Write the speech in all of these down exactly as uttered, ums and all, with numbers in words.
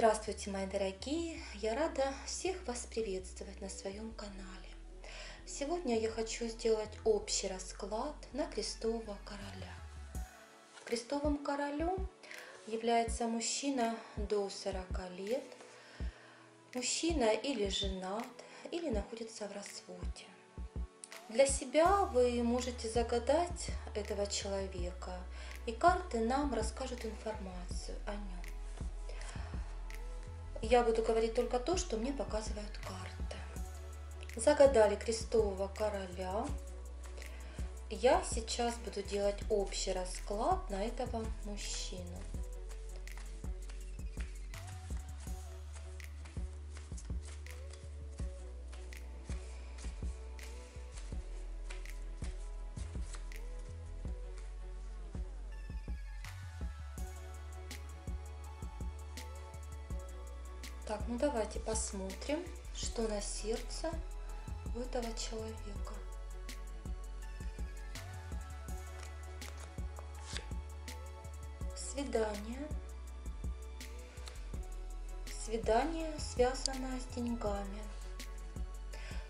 Здравствуйте, мои дорогие! Я рада всех вас приветствовать на своем канале. Сегодня я хочу сделать общий расклад на крестового короля. Крестовым королем является мужчина до сорока лет, мужчина или женат, или находится в разводе. Для себя вы можете загадать этого человека, и карты нам расскажут информацию о нем. Я буду говорить только то, что мне показывают карты. Загадали крестового короля. Я сейчас буду делать общий расклад на этого мужчину. Так, ну давайте посмотрим, что на сердце у этого человека. Свидание. Свидание, связанное с деньгами.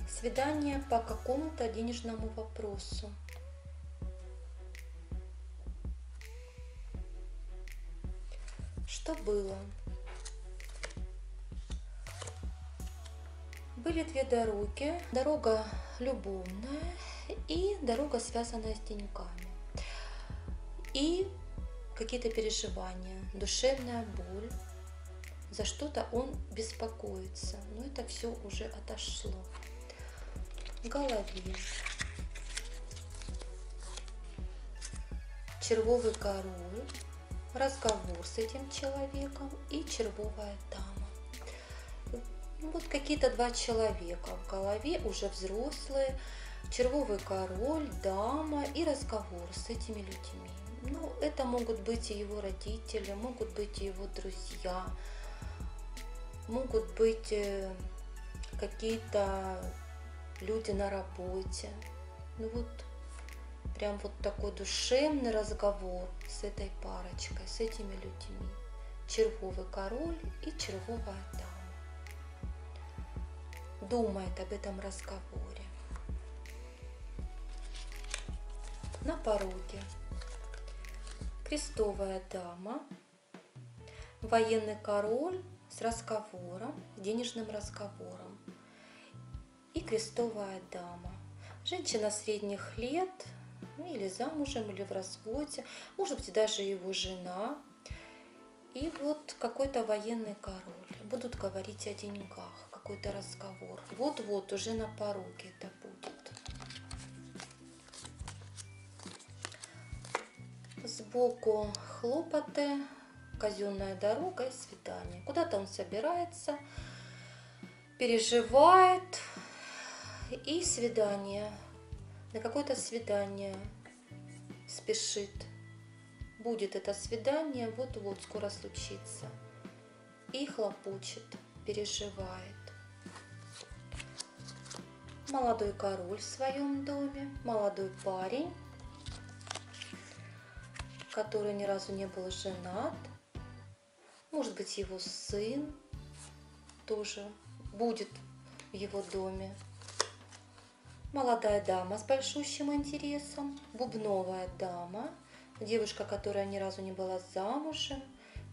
Свидание по какому-то денежному вопросу. Что было? Были две дороги, дорога любовная и дорога, связанная с деньгами, и какие-то переживания, душевная боль, за что-то он беспокоится, но это все уже отошло. В голове червовый король, разговор с этим человеком и червовая дама. Вот какие-то два человека в голове, уже взрослые, червовый король, дама и разговор с этими людьми. Ну, это могут быть и его родители, могут быть и его друзья, могут быть какие-то люди на работе. Ну вот, прям вот такой душевный разговор с этой парочкой, с этими людьми. Червовый король и червовая дама. Думает об этом разговоре. На пороге крестовая дама, военный король с разговором, денежным разговором, и крестовая дама. Женщина средних лет, или замужем, или в разводе, может быть, даже его жена. И вот какой-то военный король. Будут говорить о деньгах. Какой-то разговор. Вот-вот, уже на пороге это будет. Сбоку хлопоты, казенная дорога и свидание. Куда-то он собирается, переживает. И свидание. На какое-то свидание спешит. Будет это свидание, вот-вот, скоро случится. И хлопочет, переживает. Молодой король в своем доме, молодой парень, который ни разу не был женат. Может быть, его сын тоже будет в его доме. Молодая дама с большущим интересом, бубновая дама, девушка, которая ни разу не была замужем,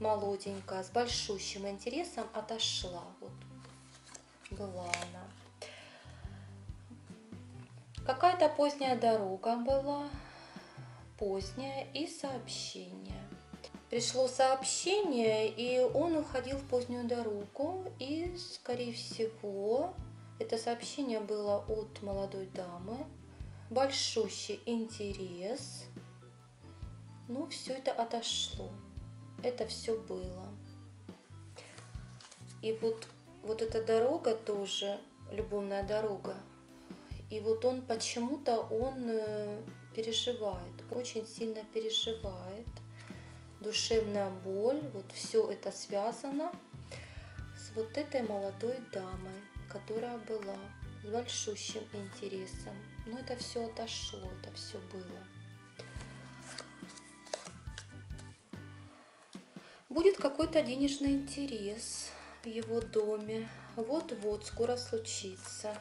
молоденькая, с большущим интересом отошла. Вот была она. Какая-то поздняя дорога была, поздняя, и сообщение. Пришло сообщение, и он уходил в позднюю дорогу, и, скорее всего, это сообщение было от молодой дамы. Большущий интерес, ну, все это отошло, это все было. И вот, вот эта дорога тоже, любовная дорога. И вот он почему-то, он переживает, очень сильно переживает. Душевная боль, вот все это связано с вот этой молодой дамой, которая была с большущим интересом. Но это все отошло, это все было. будет какой-то денежный интерес в его доме. Вот-вот, скоро случится.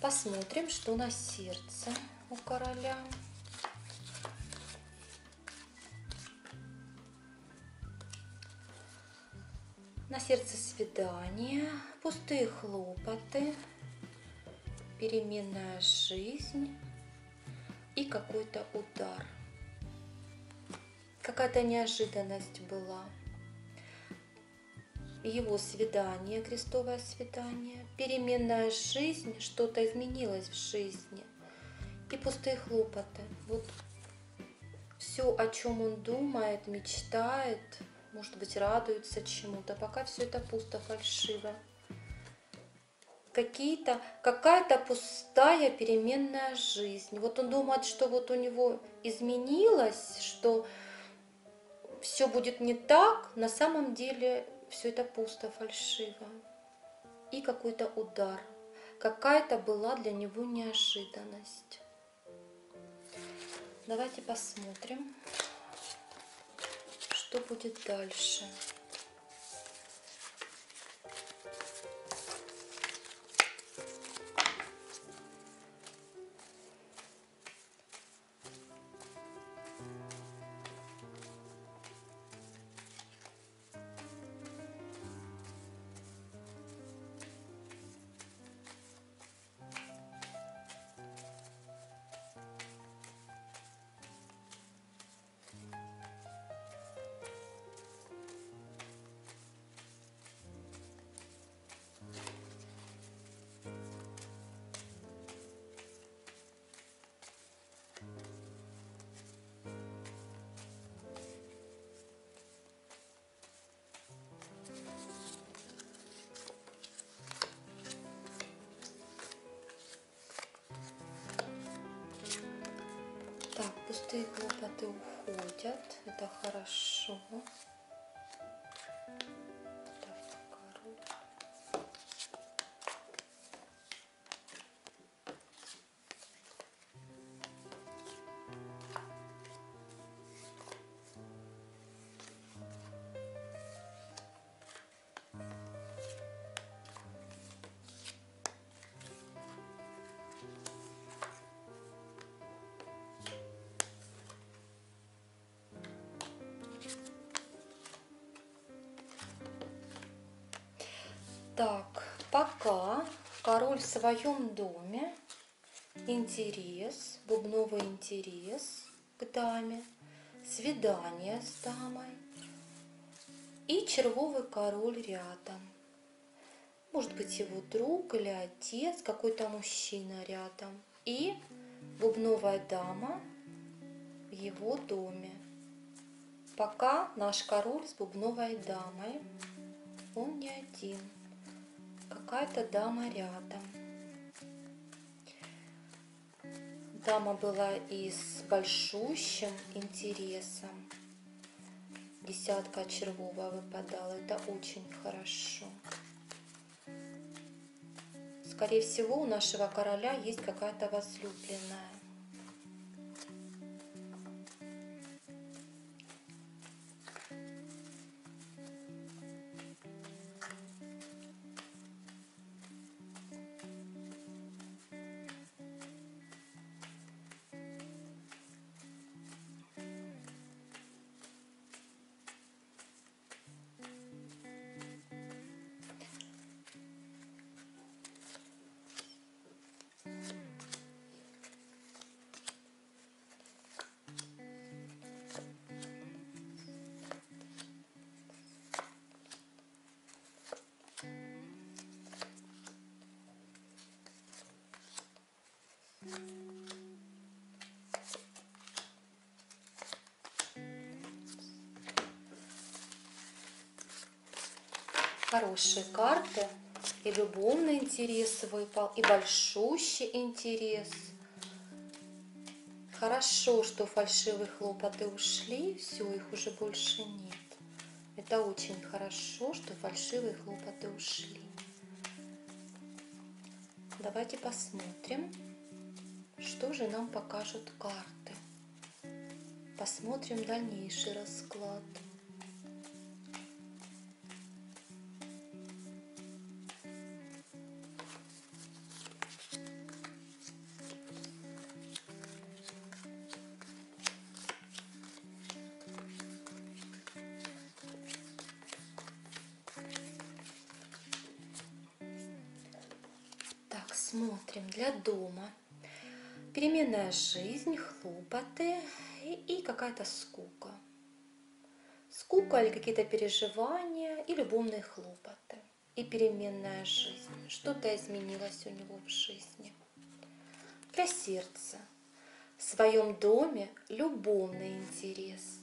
Посмотрим, что на сердце у короля. На сердце свидания, пустые хлопоты, переменная жизнь и какой-то удар. Какая-то неожиданность была. Его свидание, крестовое свидание, переменная жизнь, что-то изменилось в жизни и пустые хлопоты. Вот все, о чем он думает, мечтает, может быть, радуется чему-то, пока все это пусто, фальшиво. Какие-то, какая-то пустая переменная жизнь. Вот он думает, что вот у него изменилось, что все будет не так, на самом деле все это пусто, фальшиво. И какой-то удар, какая-то была для него неожиданность. Давайте посмотрим, что будет дальше. Пустые хлопоты уходят, это хорошо. Так, пока король в своем доме, интерес, бубновый интерес к даме, свидание с дамой и червовый король рядом. Может быть, его друг или отец, какой-то мужчина рядом. И бубновая дама в его доме. Пока наш король с бубновой дамой, он не один. Какая-то дама рядом. Дама была и с большущим интересом. Десятка червовая выпадала. Это очень хорошо. Скорее всего, у нашего короля есть какая-то возлюбленная. Хорошие карты, и любовный интерес выпал, и большущий интерес. Хорошо, что фальшивые хлопоты ушли, все, их уже больше нет. Это очень хорошо, что фальшивые хлопоты ушли. Давайте посмотрим, что же нам покажут карты. Посмотрим дальнейший расклад. Смотрим для дома. Переменная жизнь, хлопоты и какая-то скука. Скука или какие-то переживания и любовные хлопоты. И переменная жизнь. Что-то изменилось у него в жизни. Для сердца. В своем доме любовный интерес.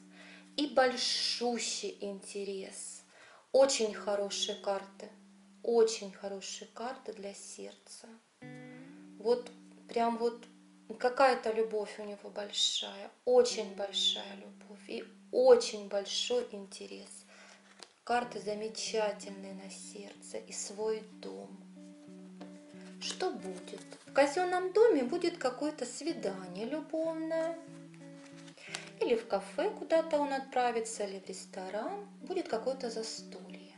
И большущий интерес. Очень хорошие карты. Очень хорошие карты для сердца. Вот прям вот какая-то любовь у него большая, очень большая любовь и очень большой интерес. Карты замечательные на сердце и свой дом. Что будет? В казенном доме будет какое-то свидание любовное. Или в кафе куда-то он отправится, или в ресторан. Будет какое-то застолье.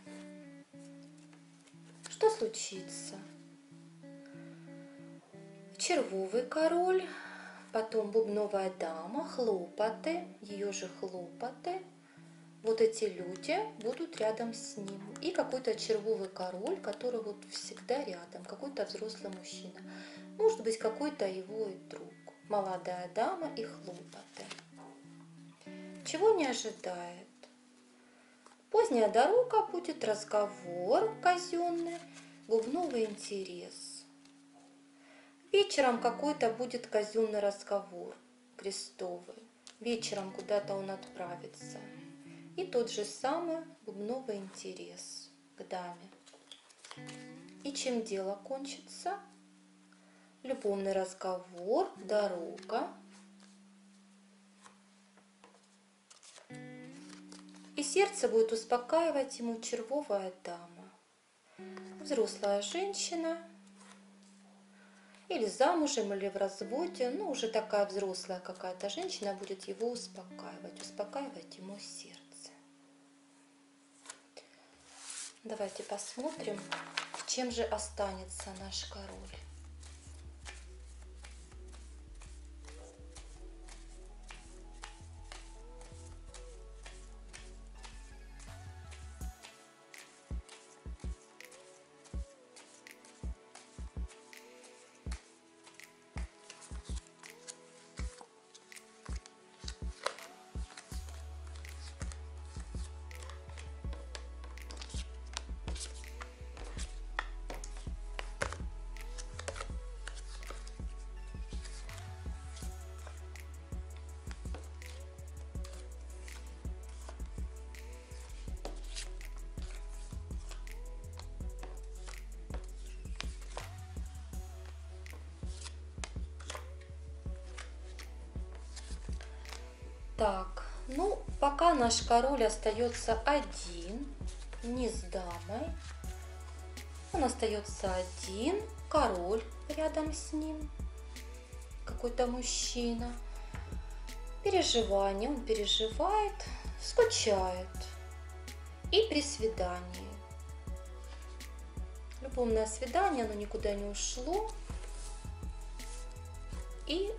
Что случится? Червовый король, потом бубновая дама, хлопоты, ее же хлопоты. Вот эти люди будут рядом с ним. И какой-то червовый король, который вот всегда рядом, какой-то взрослый мужчина. Может быть, какой-то его и друг. Молодая дама и хлопоты. Чего не ожидает? Поздняя дорога будет, разговор казенный, бубновый интерес. Вечером какой-то будет казенный разговор крестовый. Вечером куда-то он отправится. И тот же самый бубновый интерес к даме. И чем дело кончится? Любовный разговор, дорога. И сердце будет успокаивать ему червовая дама. Взрослая женщина. Или замужем, или в разводе, ну, уже такая взрослая какая-то женщина будет его успокаивать, успокаивать ему сердце. Давайте посмотрим, чем же останется наш король. Так, ну, пока наш король остается один, не с дамой. Он остается один, король рядом с ним, какой-то мужчина. Переживание, он переживает, скучает. И при свидании. Любовное свидание, оно никуда не ушло. И...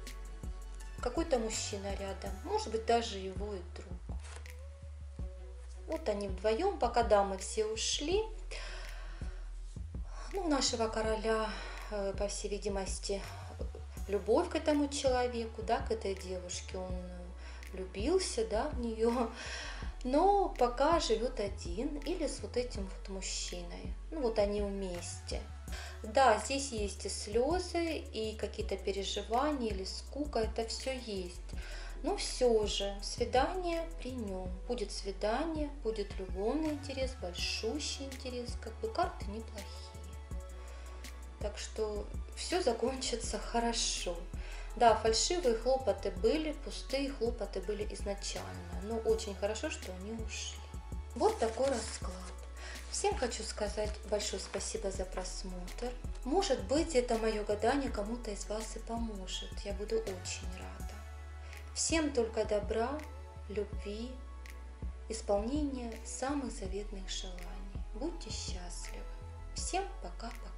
какой-то мужчина рядом, может быть, даже его и друг. Вот они вдвоем, пока дамы все ушли. Ну, у нашего короля, по всей видимости, любовь к этому человеку, да, к этой девушке. Он влюбился, да, в нее, но пока живет один или с вот этим вот мужчиной. Ну, вот они вместе. Да, здесь есть и слезы, и какие-то переживания, или скука, это все есть. Но все же свидание при нем. Будет свидание, будет любовный интерес, большущий интерес, как бы карты неплохие. Так что все закончится хорошо. Да, фальшивые хлопоты были, пустые хлопоты были изначально, но очень хорошо, что они ушли. Вот такой расклад. Всем хочу сказать большое спасибо за просмотр. Может быть, это мое гадание кому-то из вас и поможет. Я буду очень рада. Всем только добра, любви, исполнения самых заветных желаний. Будьте счастливы. Всем пока-пока.